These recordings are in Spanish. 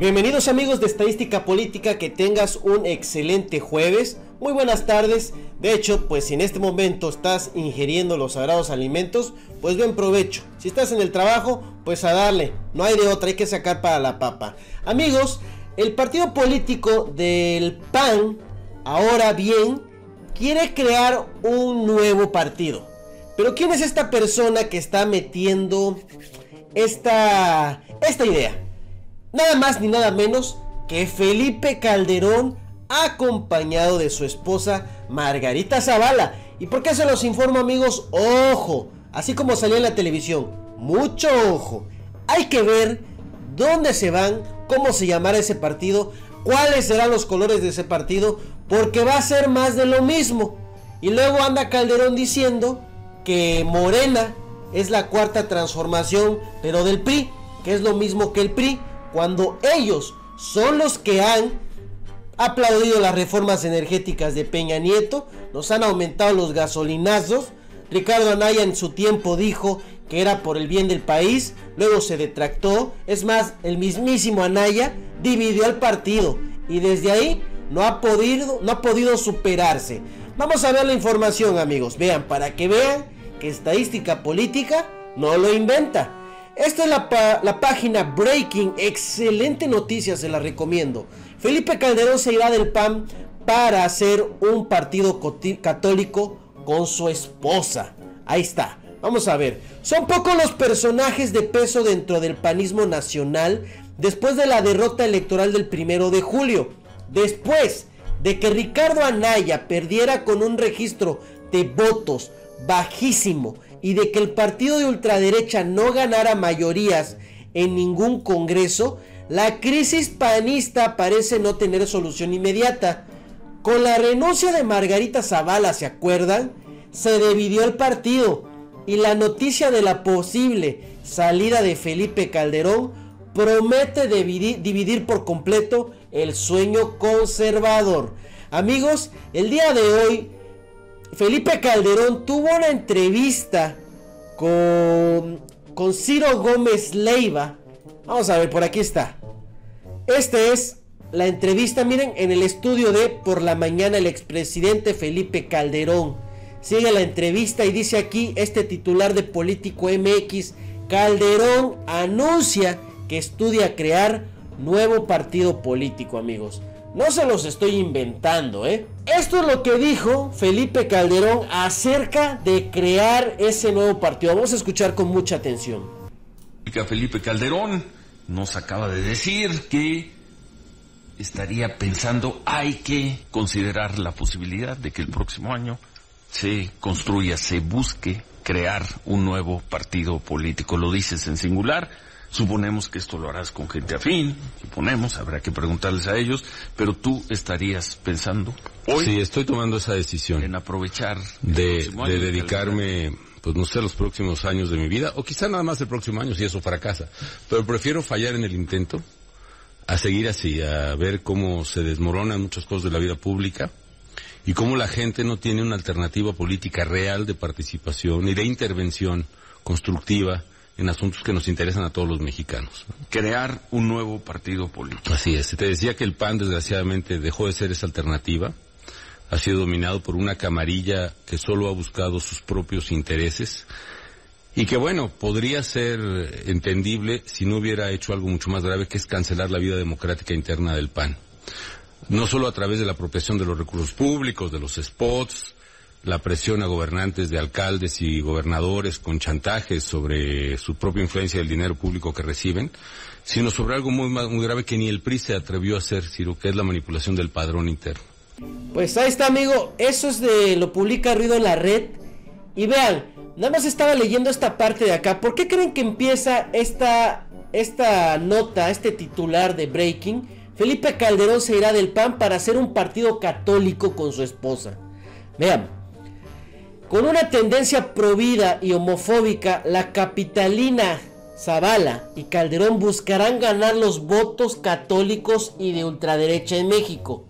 Bienvenidos amigos de Estadística Política, que tengas un excelente jueves, muy buenas tardes. De hecho, pues si en este momento estás ingiriendo los sagrados alimentos, pues buen provecho. Si estás en el trabajo, pues a darle, no hay de otra, hay que sacar para la papa. Amigos, el partido político del PAN, ahora bien, quiere crear un nuevo partido. Pero ¿quién es esta persona que está metiendo esta idea? Nada más ni nada menos que Felipe Calderón, acompañado de su esposa Margarita Zavala. ¿Y por qué se los informo, amigos? ¡Ojo! Así como salió en la televisión, mucho ojo. Hay que ver dónde se van, cómo se llamará ese partido, cuáles serán los colores de ese partido, porque va a ser más de lo mismo. Y luego anda Calderón diciendo que Morena es la cuarta transformación, pero del PRI, que es lo mismo que el PRI, cuando ellos son los que han aplaudido las reformas energéticas de Peña Nieto, nos han aumentado los gasolinazos. Ricardo Anaya en su tiempo dijo que era por el bien del país, luego se detractó. Es más, el mismísimo Anaya dividió al partido y desde ahí no ha podido superarse. Vamos a ver la información, amigos, vean, para que vean que Estadística Política no lo inventa. Esta es la página Breaking, excelente noticia, se la recomiendo. Felipe Calderón se irá del PAN para hacer un partido católico con su esposa. Ahí está, vamos a ver. Son pocos los personajes de peso dentro del panismo nacional después de la derrota electoral del 1 de julio. Después de que Ricardo Anaya perdiera con un registro de votos bajísimo y de que el partido de ultraderecha no ganara mayorías en ningún congreso, la crisis panista parece no tener solución inmediata. Con la renuncia de Margarita Zavala, ¿se acuerdan?, se dividió el partido, y la noticia de la posible salida de Felipe Calderón promete dividir por completo el sueño conservador. Amigos, el día de hoy Felipe Calderón tuvo una entrevista con Ciro Gómez Leiva. Vamos a ver, por aquí está. Esta es la entrevista, miren, en el estudio de Por la Mañana, el expresidente Felipe Calderón. Sigue la entrevista y dice aquí este titular de Político MX: Calderón anuncia que estudia crear nuevo partido político, amigos. No se los estoy inventando, ¿eh? Esto es lo que dijo Felipe Calderón acerca de crear ese nuevo partido. Vamos a escuchar con mucha atención. Felipe Calderón nos acaba de decir que estaría pensando, hay que considerar la posibilidad de que el próximo año se construya, se busque crear un nuevo partido político. Lo dices en singular. Suponemos que esto lo harás con gente afín, suponemos, habrá que preguntarles a ellos, pero tú estarías pensando hoy... Sí, estoy tomando esa decisión. En aprovechar... De dedicarme, pues no sé, los próximos años de mi vida, o quizá nada más el próximo año si eso fracasa, pero prefiero fallar en el intento, a seguir así, a ver cómo se desmoronan muchas cosas de la vida pública, y cómo la gente no tiene una alternativa política real de participación y de intervención constructiva en asuntos que nos interesan a todos los mexicanos. Crear un nuevo partido político. Así es. Te decía que el PAN, desgraciadamente, dejó de ser esa alternativa. Ha sido dominado por una camarilla que solo ha buscado sus propios intereses. Y que, bueno, podría ser entendible si no hubiera hecho algo mucho más grave, que es cancelar la vida democrática interna del PAN. No solo a través de la apropiación de los recursos públicos, de los spots, la presión a gobernantes de alcaldes y gobernadores con chantajes sobre su propia influencia del dinero público que reciben, sino sobre algo muy grave que ni el PRI se atrevió a hacer, sino que es la manipulación del padrón interno. Pues ahí está, amigo, eso es de... lo publica Ruido en la Red. Y vean, nada más estaba leyendo esta parte de acá. ¿Por qué creen que empieza esta nota, este titular de Breaking? Felipe Calderón se irá del PAN para hacer un partido católico con su esposa. Vean. Con una tendencia provida y homofóbica, la capitalina Zavala y Calderón buscarán ganar los votos católicos y de ultraderecha en México.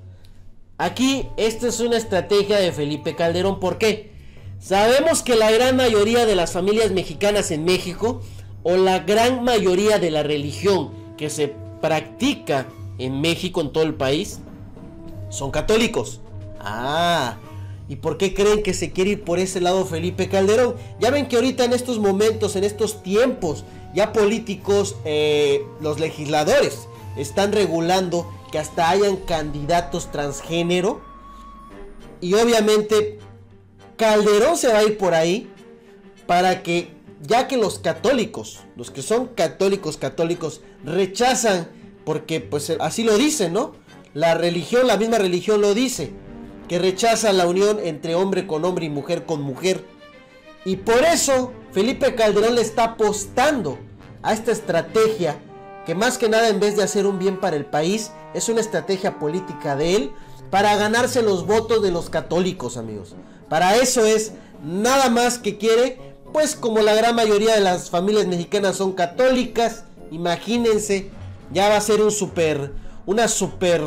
Aquí, esta es una estrategia de Felipe Calderón. ¿Por qué? Sabemos que la gran mayoría de las familias mexicanas en México, o la gran mayoría de la religión que se practica en México, en todo el país, son católicos. Ah, ¿y por qué creen que se quiere ir por ese lado Felipe Calderón? Ya ven que ahorita en estos momentos, en estos tiempos, ya políticos, los legisladores están regulando que hasta hayan candidatos transgénero. Y obviamente Calderón se va a ir por ahí para que, ya que los católicos, los que son católicos, rechazan, porque pues así lo dicen, ¿no? La religión, la misma religión lo dice, que rechaza la unión entre hombre con hombre y mujer con mujer. Y por eso Felipe Calderón le está apostando a esta estrategia, que más que nada, en vez de hacer un bien para el país, es una estrategia política de él para ganarse los votos de los católicos, amigos. Para eso es, nada más que quiere, pues como la gran mayoría de las familias mexicanas son católicas, imagínense, ya va a ser un una super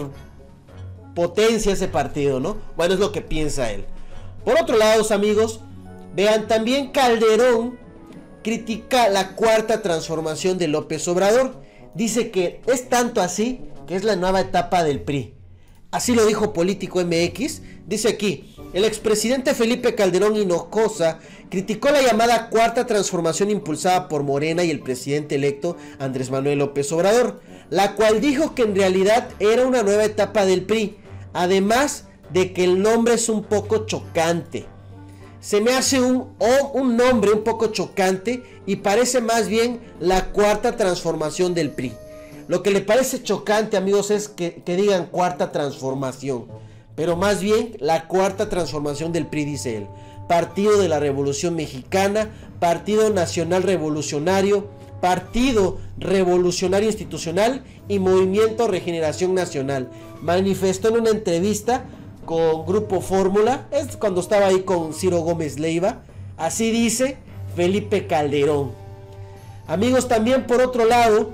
potencia ese partido, ¿no? Bueno, es lo que piensa él. Por otro lado, amigos, vean, también Calderón critica la cuarta transformación de López Obrador. Dice que es tanto así que es la nueva etapa del PRI. Así lo dijo Político MX. Dice aquí, el expresidente Felipe Calderón Hinojosa criticó la llamada cuarta transformación impulsada por Morena y el presidente electo Andrés Manuel López Obrador, la cual dijo que en realidad era una nueva etapa del PRI, además de que el nombre es un poco chocante. Se me hace un nombre un poco chocante y parece más bien la cuarta transformación del PRI. Lo que le parece chocante, amigos, es que digan cuarta transformación, pero más bien la cuarta transformación del PRI, dice él. Partido de la Revolución Mexicana, Partido Nacional Revolucionario, Partido Revolucionario Institucional y Movimiento Regeneración Nacional. Manifestó en una entrevista con Grupo Fórmula, es cuando estaba ahí con Ciro Gómez Leiva. Así dice Felipe Calderón. Amigos, también por otro lado,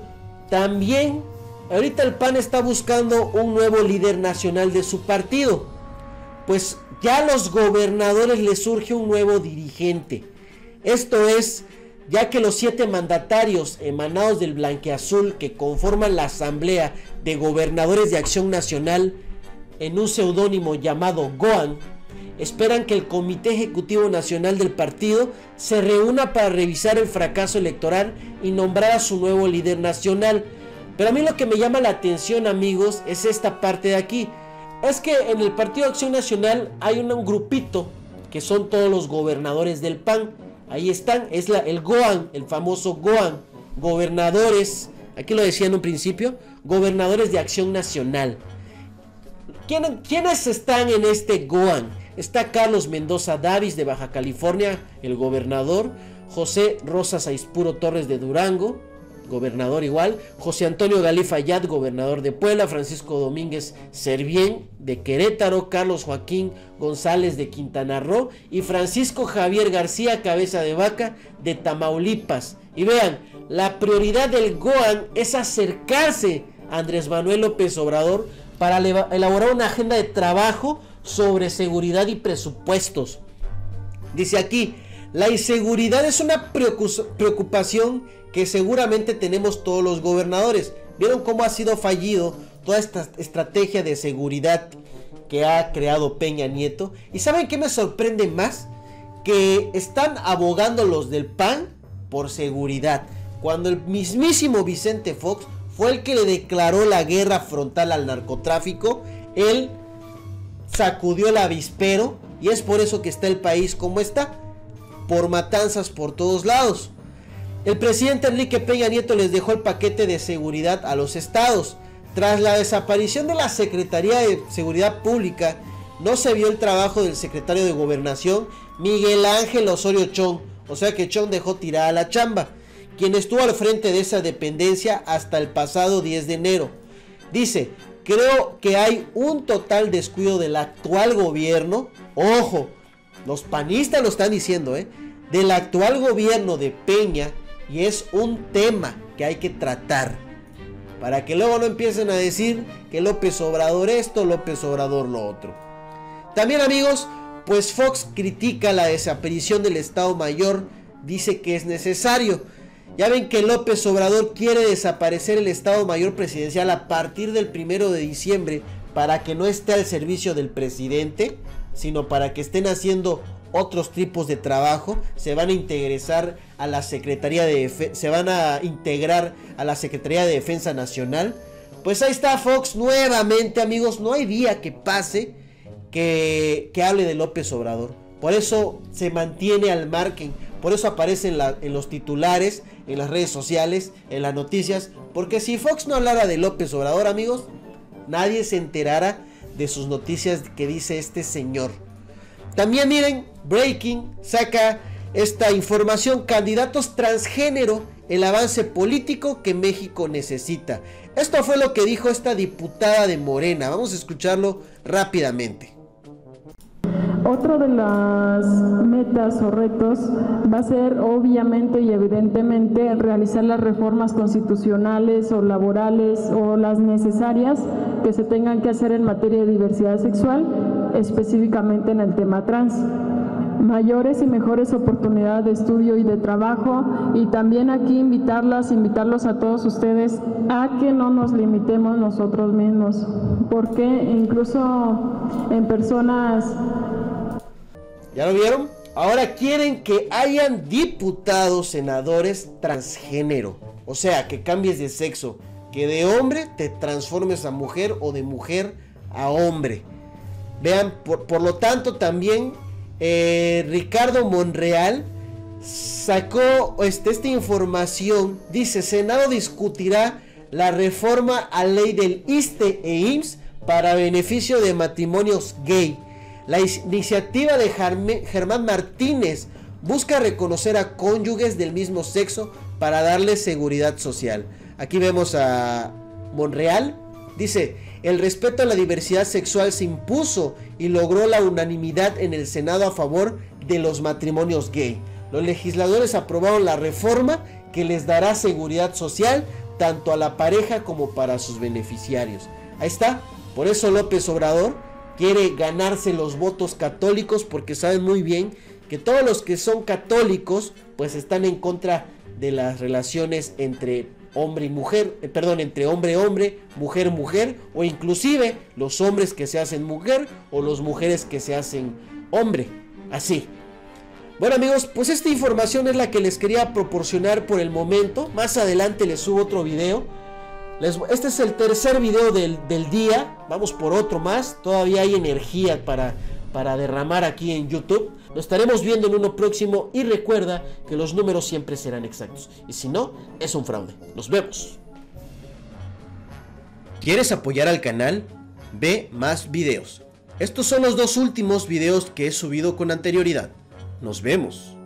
también ahorita el PAN está buscando un nuevo líder nacional de su partido, pues ya a los gobernadores les surge un nuevo dirigente. Esto es, ya que los 7 mandatarios emanados del blanqueazul que conforman la Asamblea de Gobernadores de Acción Nacional, en un seudónimo llamado GOAN, esperan que el Comité Ejecutivo Nacional del partido se reúna para revisar el fracaso electoral y nombrar a su nuevo líder nacional. Pero a mí lo que me llama la atención, amigos, es esta parte de aquí. Es que en el Partido Acción Nacional hay un grupito que son todos los gobernadores del PAN. Ahí están, es el GOAN, el famoso GOAN, gobernadores, aquí lo decía en un principio, gobernadores de Acción Nacional. ¿Quiénes están en este GOAN? Está Carlos Mendoza Davis de Baja California, el gobernador. José Rosas Aispuro Torres de Durango, gobernador igual. José Antonio Galifayat, gobernador de Puebla. Francisco Domínguez Servién de Querétaro. Carlos Joaquín González de Quintana Roo. Y Francisco Javier García Cabeza de Vaca de Tamaulipas. Y vean, la prioridad del GOAN es acercarse a Andrés Manuel López Obrador para elaborar una agenda de trabajo sobre seguridad y presupuestos. Dice aquí, la inseguridad es una preocupación que seguramente tenemos todos los gobernadores. ¿Vieron cómo ha sido fallido toda esta estrategia de seguridad que ha creado Peña Nieto? ¿Y saben qué me sorprende más? Que están abogando los del PAN por seguridad, cuando el mismísimo Vicente Fox fue el que le declaró la guerra frontal al narcotráfico. Él sacudió el avispero y es por eso que está el país como está, por matanzas por todos lados. El presidente Enrique Peña Nieto les dejó el paquete de seguridad a los estados. Tras la desaparición de la Secretaría de Seguridad Pública, no se vio el trabajo del secretario de Gobernación, Miguel Ángel Osorio Chong. O sea que Chong dejó tirada la chamba, quien estuvo al frente de esa dependencia hasta el pasado 10 de enero. Dice, creo que hay un total descuido del actual gobierno, ojo, los panistas lo están diciendo, del actual gobierno de Peña, y es un tema que hay que tratar, para que luego no empiecen a decir que López Obrador esto, López Obrador lo otro. También, amigos, pues Fox critica la desaparición del Estado Mayor, dice que es necesario. Ya ven que López Obrador quiere desaparecer el Estado Mayor Presidencial a partir del 1 de diciembre, para que no esté al servicio del presidente, sino para que estén haciendo otros tipos de trabajo. Se van a integrar a la Secretaría de Defensa Nacional. Pues ahí está Fox nuevamente, amigos. No hay día que pase que hable de López Obrador. Por eso se mantiene al margen, por eso aparece en los titulares, en las redes sociales, en las noticias. Porque si Fox no hablara de López Obrador, amigos, nadie se enterara de sus noticias que dice este señor. También miren, Breaking saca esta información: candidatos transgénero, el avance político que México necesita. Esto fue lo que dijo esta diputada de Morena. Vamos a escucharlo rápidamente. Otra de las metas o retos va a ser obviamente y evidentemente realizar las reformas constitucionales o laborales o las necesarias que se tengan que hacer en materia de diversidad sexual, específicamente en el tema trans. Mayores y mejores oportunidades de estudio y de trabajo, y también aquí invitarlos a todos ustedes a que no nos limitemos nosotros mismos, porque incluso en personas... ¿Ya lo vieron? Ahora quieren que hayan diputados, senadores transgénero. O sea, que cambies de sexo, que de hombre te transformes a mujer o de mujer a hombre. Vean, por lo tanto también Ricardo Monreal sacó esta información. Dice: Senado discutirá la reforma a ley del ISSSTE e IMSS para beneficio de matrimonios gay. La iniciativa de Germán Martínez busca reconocer a cónyuges del mismo sexo para darle seguridad social. Aquí vemos a Monreal. Dice: el respeto a la diversidad sexual se impuso y logró la unanimidad en el Senado a favor de los matrimonios gay. Los legisladores aprobaron la reforma que les dará seguridad social tanto a la pareja como para sus beneficiarios. Ahí está. Por eso López Obrador quiere ganarse los votos católicos, porque saben muy bien que todos los que son católicos pues están en contra de las relaciones entre hombre y mujer, entre hombre-hombre, mujer-mujer, o inclusive los hombres que se hacen mujer o las mujeres que se hacen hombre, así. Bueno, amigos, pues esta información es la que les quería proporcionar por el momento. Más adelante les subo otro video. Este es el tercer video del día. Vamos por otro más. Todavía hay energía para derramar aquí en YouTube. Lo estaremos viendo en uno próximo. Y recuerda que los números siempre serán exactos. Y si no, es un fraude. Nos vemos. ¿Quieres apoyar al canal? Ve más videos. Estos son los 2 últimos videos que he subido con anterioridad. Nos vemos.